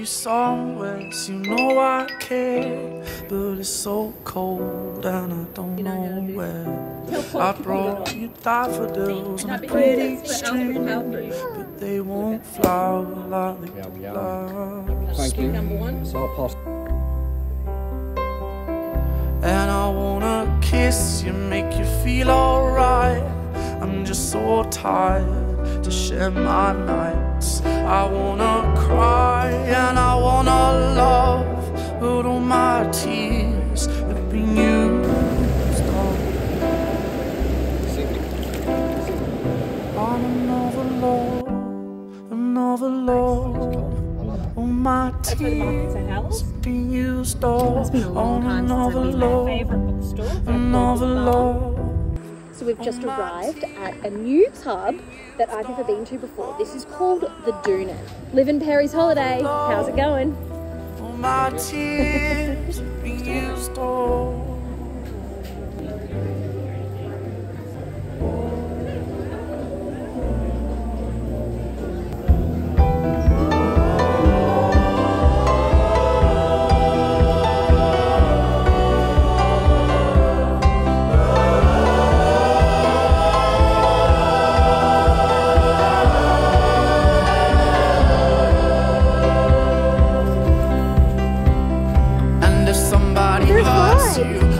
you somewhere, you know I care, but it's so cold and I don't know where. I brought you daffodils and pretty strings, but they won't flower like they do last. Thank you. And I wanna kiss you, make you feel alright. I'm just so tired to share my nights. I wanna cry and I wanna love, but all my tears have been used up on another love, another love. All my tears have been used up on another love, another love. So we've just arrived at a new pub that I've never been to before. This is called the Doonan. Live in Perry's holiday. How's it going? All my tears be used all.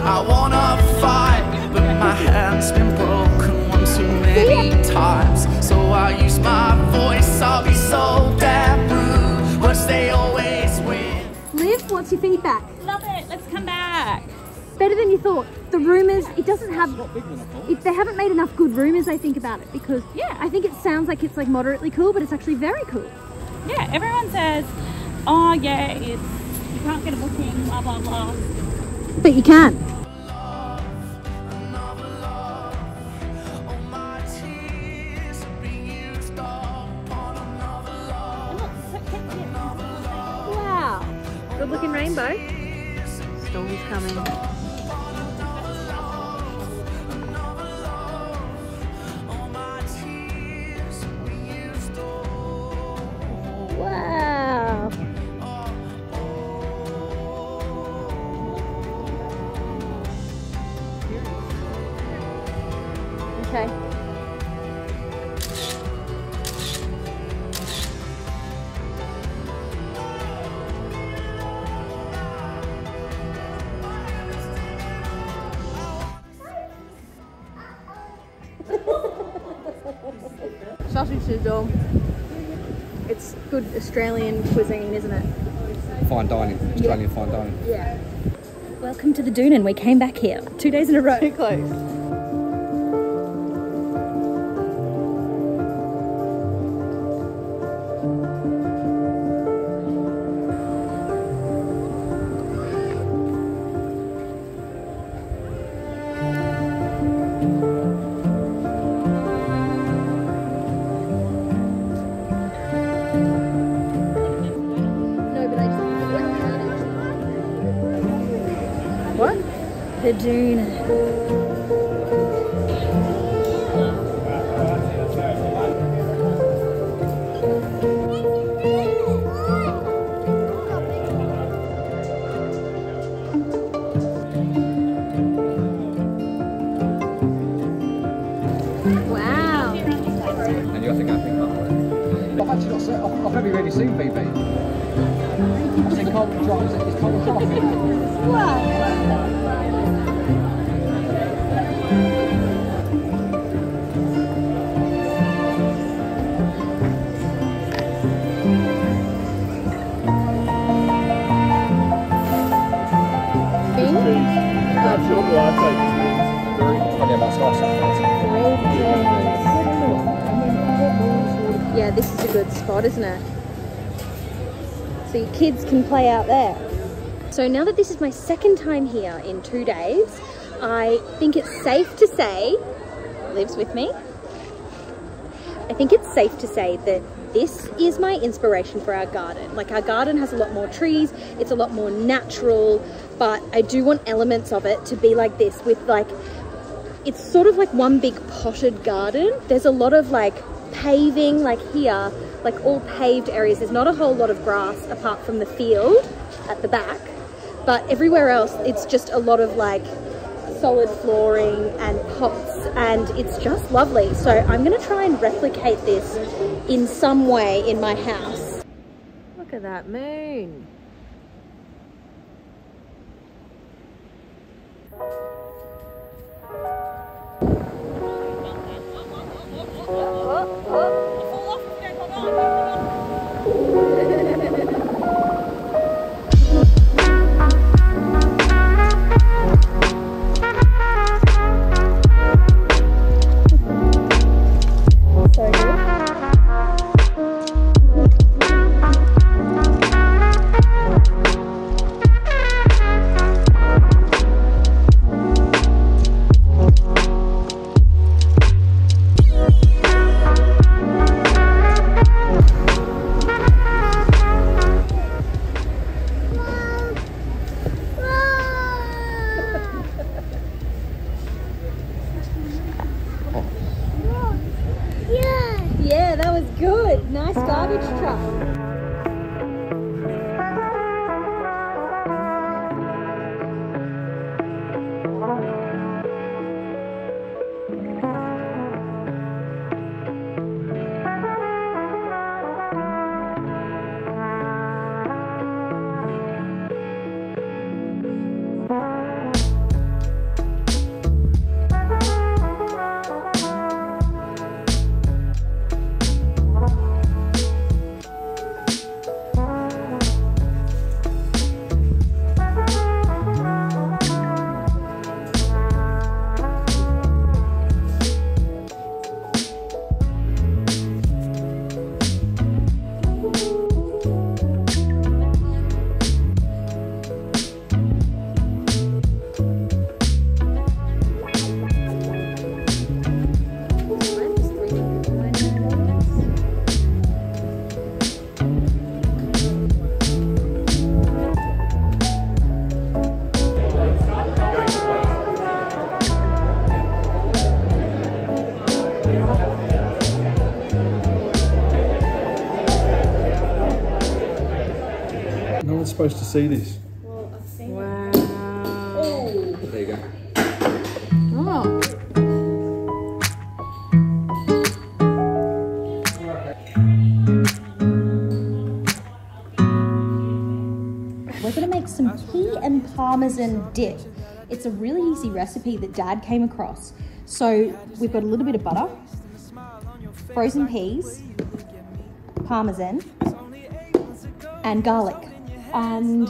I wanna fight, but my hand's been broken one too many times. So I use my voice, I'll be so damn rude, but they always win. Liv, what's your feedback? Love it, let's come back. Better than you thought. The rumours, it doesn't have, if they haven't made enough good rumours, I think about it, because yeah, I think it sounds like it's like moderately cool, but it's actually very cool. Yeah, everyone says, oh yeah, it's, you can't get a booking, blah, blah, blah. But you can. Wow. Good looking rainbow. Storm's coming. Wow. Okay. Sausage sizzle. It's good Australian cuisine, isn't it? Fine dining. Australian fine dining. Yeah. Welcome to the Doonan. We came back here 2 days in a row. Too close. What? The Doonan. Wow. And you think I've never really seen BB. I've seen cold drops, it's cold coffee. Yeah, this is a good spot, isn't it? So your kids can play out there. So now that this is my second time here in 2 days, I think it's safe to say, Liv's with me, I think it's safe to say that this is my inspiration for our garden. Like, our garden has a lot more trees, it's a lot more natural, but I do want elements of it to be like this with like, it's sort of like one big potted garden. There's a lot of like paving like here, like all paved areas. There's not a whole lot of grass apart from the field at the back, but everywhere else it's just a lot of like solid flooring and pots, and it's just lovely. So I'm gonna try and replicate this in some way in my house. Look at that moon. Supposed to see this. Well, I've seen it. Wow. Oh. There you go. Oh. We're going to make some pea and parmesan dip. It's a really easy recipe that Dad came across. So we've got a little bit of butter, frozen peas, parmesan, and garlic. And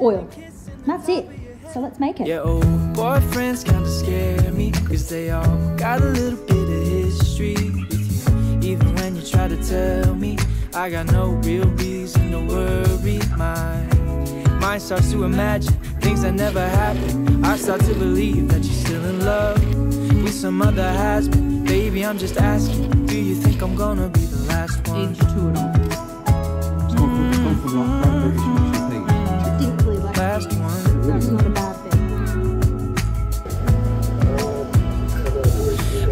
oil. And that's it. So let's make it. Yeah, old boyfriends kind of scare me, because they all got a little bit of history with you. Even when you try to tell me, I got no real reason to worry. Mine starts to imagine things that never happened. I start to believe that you're still in love with some other husband. Baby, I'm just asking, do you think I'm gonna be the last one? Age two and all. That's not a bad thing.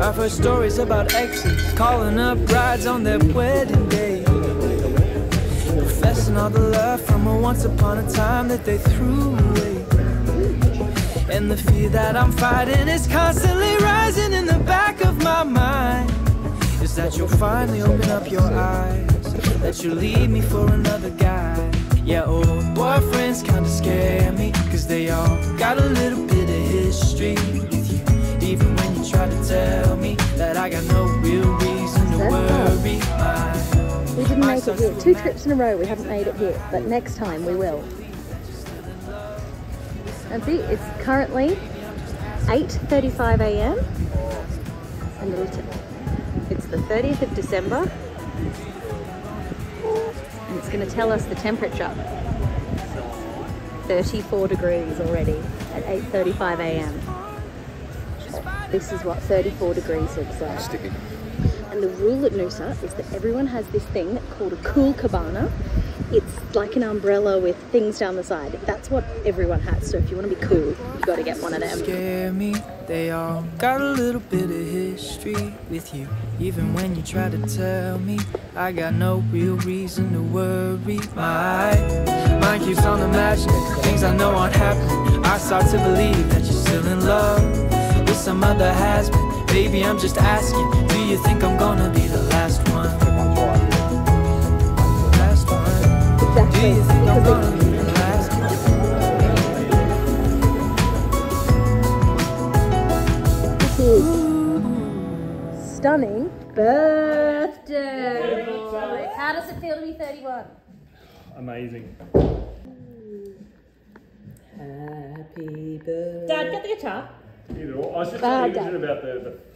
I've heard stories about exes calling up brides on their wedding day, professing all the love from a once upon a time that they threw away. And the fear that I'm fighting is constantly rising in the back of my mind, is that you'll finally open up your eyes, that you'll leave me for another guy. Yeah, old boyfriends kinda scare me, cause they all got a little bit of history with you. Even when you try to tell me that I got no real reason to worry. We didn't make it here. 2 trips in a row we haven't made it here, but next time we will. That's it. It's currently 8:35 AM and a little. It's the 30th of December. It's going to tell us the temperature. 34 degrees already at 8:35 AM. This is what 34 degrees looks like. Sticky. And the rule at Noosa is that everyone has this thing called a cool cabana. It's like an umbrella with things down the side. That's what everyone has. So if you want to be cool, you got to get one of them. Scare me. They all got a little bit of history with you. Even when you try to tell me, I got no real reason to worry. My mind keeps on imagining things I know aren't happening. I start to believe that you're still in love with some other has-been. Baby, I'm just asking, do you think I'm gonna be the last one? Exactly, because they stunning birthday. Boy. How does it feel to be 31? Amazing. Happy birthday. Dad, get the guitar. Either or. I should say about the